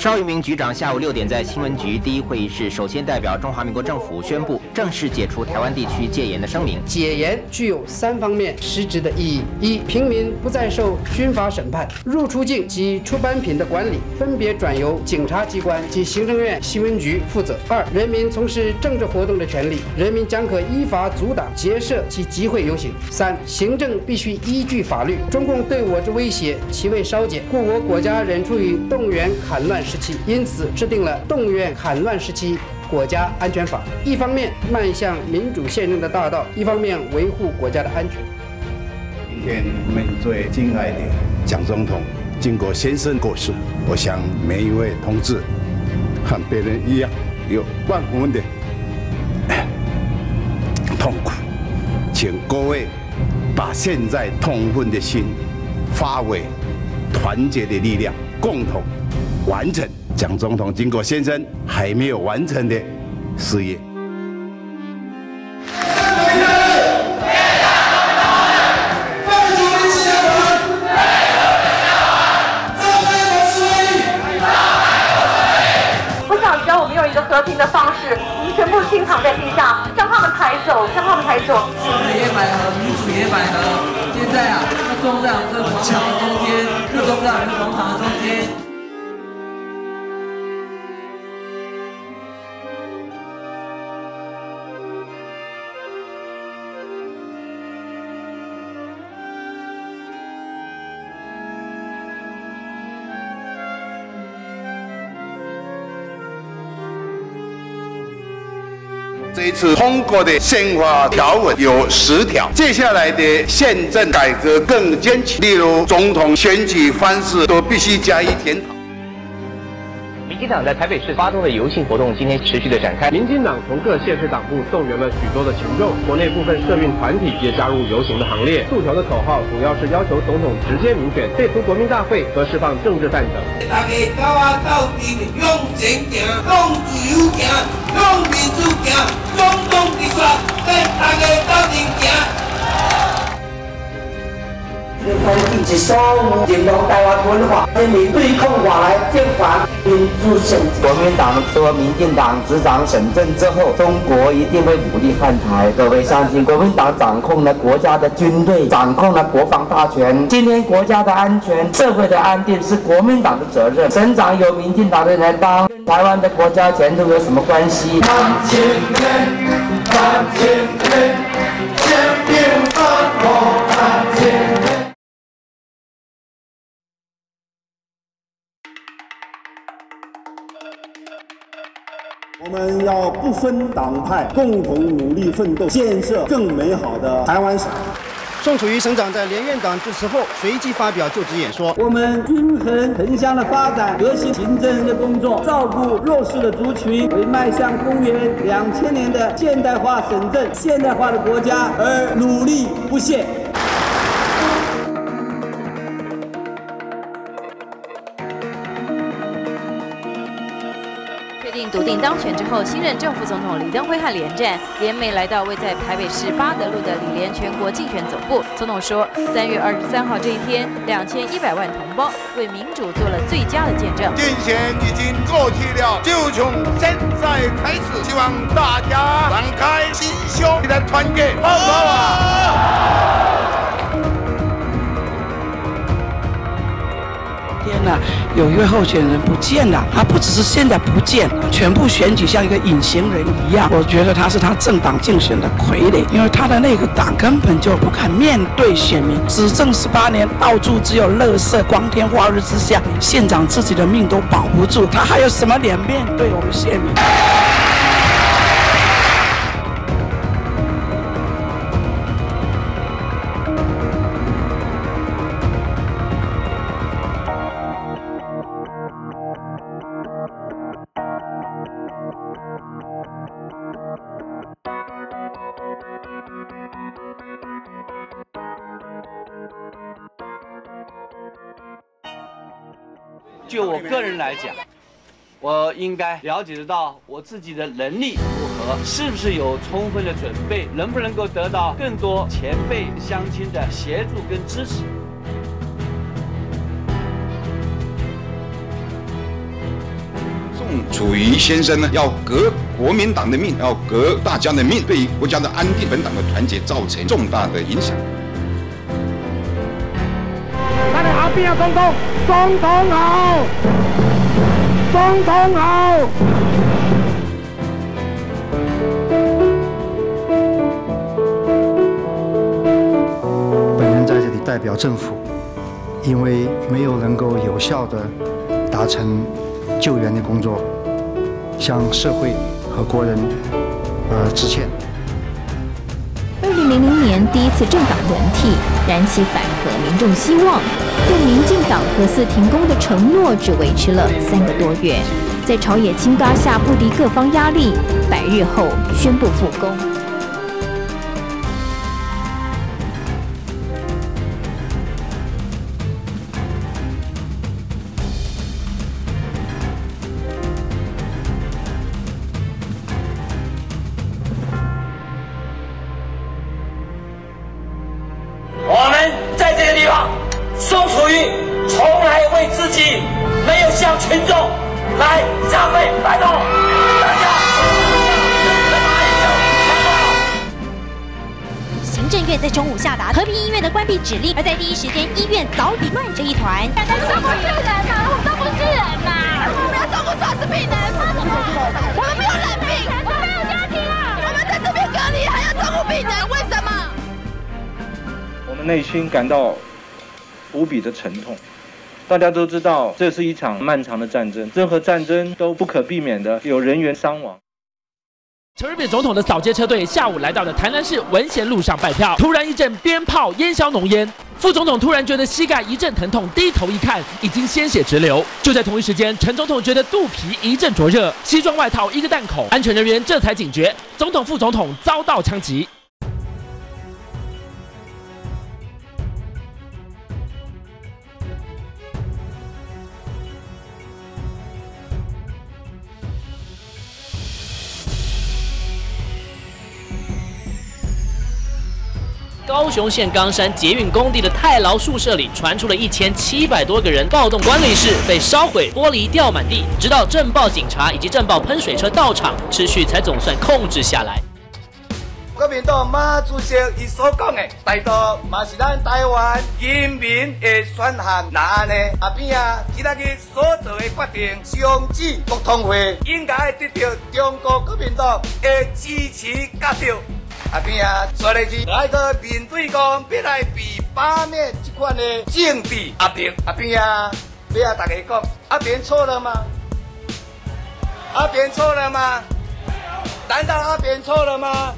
邵玉明局长下午6点在新闻局第一会议室，首先代表中华民国政府宣布正式解除台湾地区戒严的声明。解严具有3方面实质的意义：一、平民不再受军法审判，入出境及出版品的管理分别转由警察机关及行政院新闻局负责；二、人民从事政治活动的权利，人民将可依法阻挡、结社及集会游行；三、行政必须依据法律。中共对我之威胁，其为稍减，故我国家仍处于动员砍乱时期，因此制定了《动员砍乱时期国家安全法》，一方面迈向民主宪政的大道，一方面维护国家的安全。今天我们最敬爱的蒋总统经过先生过世，我想每一位同志和别人一样，有万分的痛苦，请各位把现在痛恨的心发为团结的力量，共同完成蒋总统经过先生还没有完成的事业。我想只要我们用一个和平的方式，我们全部清躺在地上，让他们抬走，让他们抬走。政治也百合，民主也百合。现在啊，是中战和广场的中间，是中战和广场的中间。这一次通过的宪法条文有10条，接下来的宪政改革更坚持，例如总统选举方式都必须加以检讨。民进党在台北市发动的游行活动今天持续的展开，民进党从各县市党部动员了许多的群众，国内部分社运团体也加入游行的行列。诉求的口号主要是要求总统直接民选，废除国民大会和释放政治犯等。大家跟我到底用钱行，用自由行，用民主行，总统直选，跟大家到底行。反对一所有认同台湾文化、人民对抗外来政权、民主政治。国民党说民进党执掌省政之后，中国一定会努力犯台。各位相信，国民党掌控了国家的军队，掌控了国防大权。今天国家的安全、社会的安定是国民党的责任，省长由民进党人来当，跟台湾的国家前途有什么关系？我们要不分党派，共同努力奋斗，建设更美好的台湾省。宋楚瑜省长在连任党致辞后，随即发表就职演说：“我们均衡城乡的发展，革新行政的工作，照顾弱势的族群，为迈向公元2000年的现代化省政、现代化的国家而努力不懈。”笃定当选之后，新任正副总统李登辉和连战联袂来到位在台北市八德路的李连全国竞选总部。总统说，3月23号这一天，2100万同胞为民主做了最佳的见证。竞选已经过去了，就从现在开始，希望大家展开心胸来团结，爆发吧！天呐，有一位候选人不见了，他不只是现在不见，全部选举像一个隐形人一样。我觉得他是他政党竞选的傀儡，因为他的那个党根本就不敢面对选民，执政18年到处只有垃圾，光天化日之下，县长自己的命都保不住，他还有什么脸面对我们县民？就我个人来讲，我应该了解得到我自己的能力如何，是不是有充分的准备，能不能够得到更多前辈乡亲的协助跟支持。楚瑜先生呢，要革国民党的命，要革大家的命，对国家的安定、本党的团结造成重大的影响。我哋下邊有總統，總統好，總統好。代表政府，因为没有能够有效地达成救援的工作，向社会和国人致歉。2000年第一次政党轮替，燃起反核民众希望，但民进党核四停工的承诺只维持了3个多月。在朝野倾轧下，不敌各方压力，100日后宣布复工。指令，而在第一时间，医院早已乱成一团。大家都不是人嘛，我们都不是人嘛，我们要照顾丧尸病人，我们没有人病，我们有家庭啊，我们在这边隔离还要照顾病人，为什么？我们内心感到无比的沉痛。大家都知道，这是一场漫长的战争，任何战争都不可避免的有人员伤亡。陈水扁总统的扫街车队下午来到了台南市文贤路上拜票，突然一阵鞭炮烟消浓烟，副总统突然觉得膝盖一阵疼痛，低头一看，已经鲜血直流。就在同一时间，陈总统觉得肚皮一阵灼热，西装外套一个弹孔，安全人员这才警觉，总统、副总统遭到枪击。高雄县冈山捷运工地的太牢宿舍里传出了1700多个人暴动，管理室被烧毁，玻璃掉满地，直到镇暴警察以及镇暴喷水车到场，秩序才总算控制下来。国民党马主席伊所讲的，大多嘛是咱台湾人民的选项，那呢阿扁啊，今仔日所做的决定，上至国通会应该得到中国国民党的支持甲票。阿扁啊，所以是来个面对讲，别来被罢免这款的政治压力。阿扁啊，不要大家讲，阿扁错了吗？阿扁错了吗？难道阿扁错了吗？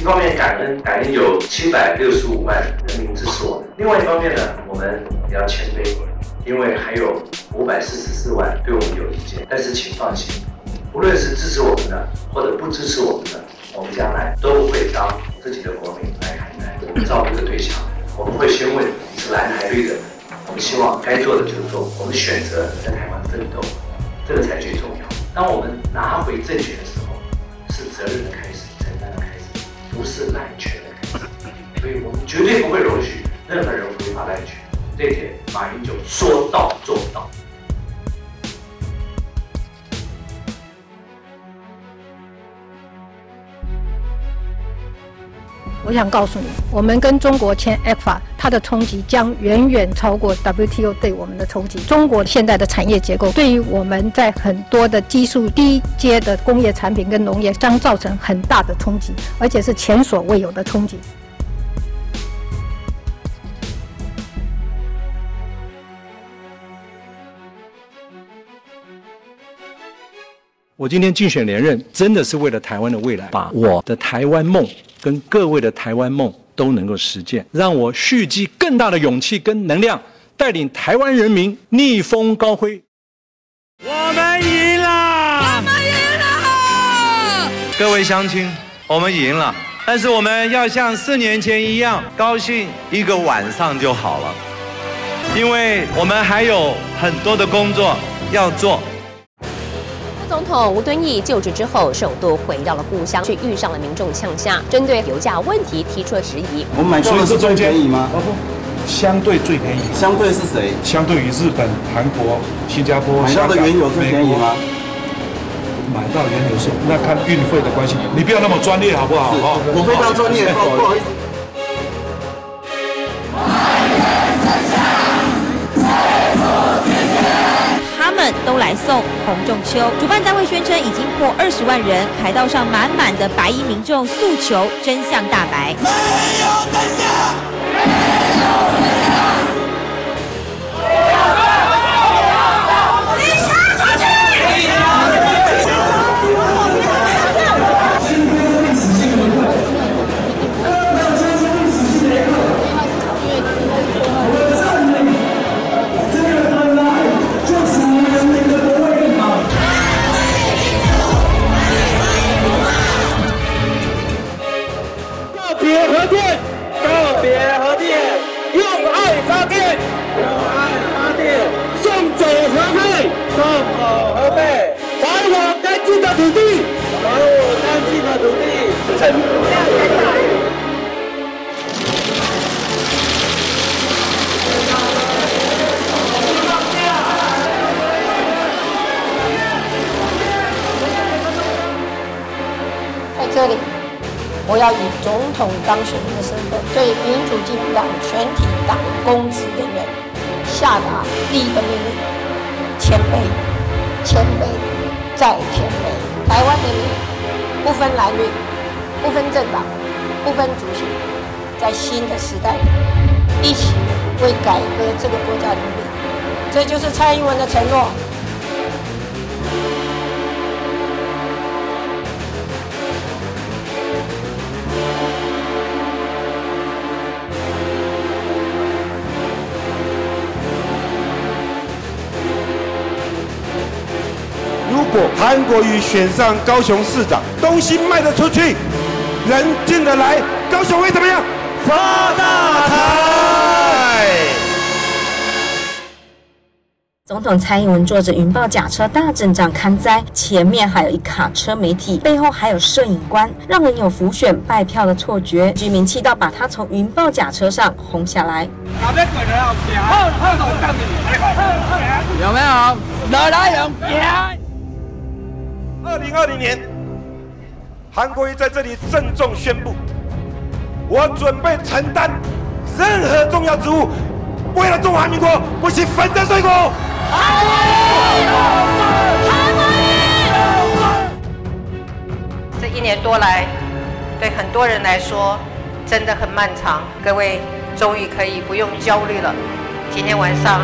一方面感恩有765万人民支持我们，另外一方面呢，我们也要谦卑，因为还有544万对我们有意见。但是请放心，无论是支持我们的或者不支持我们的，我们将来都会当自己的国民来看待。我们照顾的对象，我们会先问你是蓝还绿的，我们希望该做的就做，我们选择在台湾奋斗，这个才最重要。当我们拿回政权的时候，是责任的开始，承担的开始，不是滥权的开始，所以我们绝对不会容许任何人违法滥权。这点马英九说到做到。我想告诉你，我们跟中国签 ECFA， 它的冲击将远远超过 WTO 对我们的冲击。中国现在的产业结构，对于我们在很多的技术低阶的工业产品跟农业将造成很大的冲击，而且是前所未有的冲击。我今天竞选连任，真的是为了台湾的未来，把我的台湾梦跟各位的台湾梦都能够实践，让我蓄积更大的勇气跟能量，带领台湾人民逆风高飞。我们赢了！我们赢了！各位乡亲，我们赢了！但是我们要像4年前一样高兴一个晚上就好了，因为我们还有很多的工作要做。总统吴敦义就职之后，首度回到了故乡，却遇上了民众呛下，针对油价问题提出了质疑。我们买猪肉是最便宜吗？相对最便宜。相对是谁？相对于日本、韩国、新加坡。买到的原油最便宜吗？买到原油是那看运费的关系，你不要那么专业好不好？哦，我非常专业，不好意思。都来送洪仲丘，主办单位宣称已经破20万人，凯道上满满的白衣民众诉求真相大白。没有真相，没有真相，你杀出去！我要以总统当选人的身份，对民主进步党全体党公职人员下达第一个命令：谦卑，谦卑，再谦卑。台湾人民不分蓝绿，不分政党，不分族群，在新的时代一起为改革这个国家努力。这就是蔡英文的承诺。韩国瑜选上高雄市长，东西卖得出去，人进得来，高雄会怎么样？发大财！总统蔡英文坐着云豹甲车大阵仗看灾，前面还有一卡车媒体，背后还有摄影官，让人有浮选拜票的错觉。居民气到把他从云豹甲车上轰下来。有没有？哪来人？2020年，韩国瑜在这里郑重宣布，我准备承担任何重要职务，为了中华民国不惜粉身碎骨。韩国瑜，韩国瑜，这1年多来，对很多人来说真的很漫长。各位终于可以不用焦虑了。今天晚上。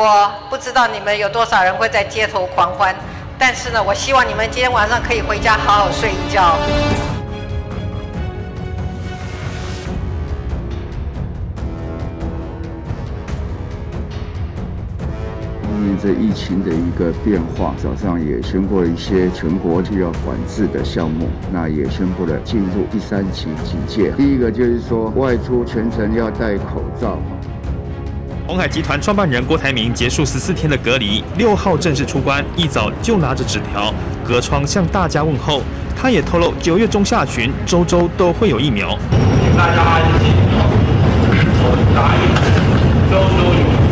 我不知道你们有多少人会在街头狂欢，但是呢，我希望你们今天晚上可以回家好好睡一觉。因为这疫情的一个变化，早上也宣布了一些全国需要管制的项目，那也宣布了进入第3期警戒。第一个就是说，外出全程要戴口罩。鸿海集团创办人郭台铭结束14天的隔离，6号正式出关，一早就拿着纸条隔窗向大家问候。他也透露，9月中下旬周周都会有疫苗。请大家安心，我答应周周有。